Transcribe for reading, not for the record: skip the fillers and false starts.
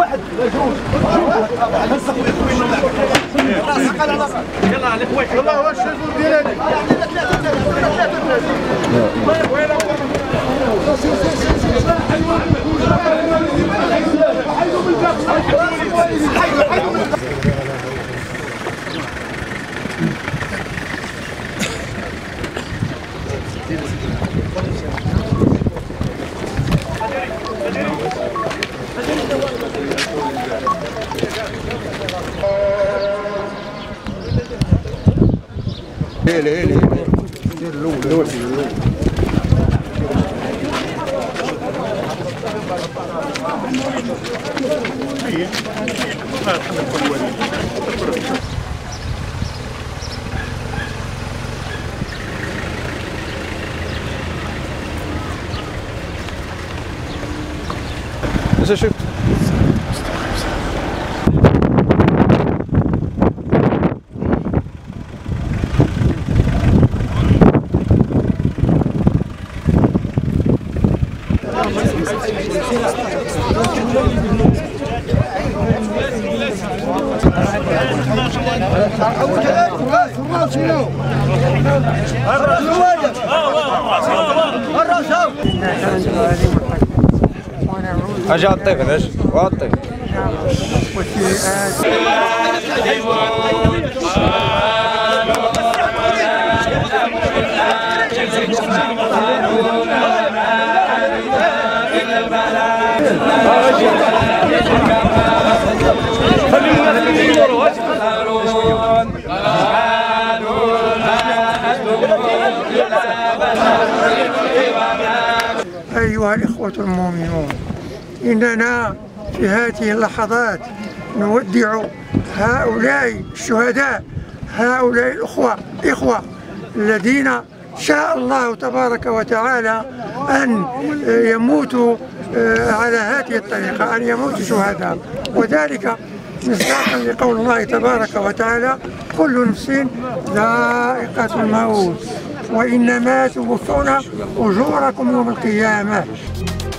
واحد لا جوج لصق الاخوين راسك على راسك يلاه الاخوين والله واش الشغل ديال هذيك هيلي الاول شفت اجي عالطيف هذاش وعالطيف أيها الإخوة المؤمنون، إننا في هذه اللحظات نودع هؤلاء الشهداء، هؤلاء الإخوة الذين شاء الله تبارك وتعالى أن يموتوا على هذه الطريقة، أن يموتوا شهداء، وذلك مصداقا لقول الله تبارك وتعالى: كل نفس ذائقة الموت وإنما توفون أجوركم يوم القيامة.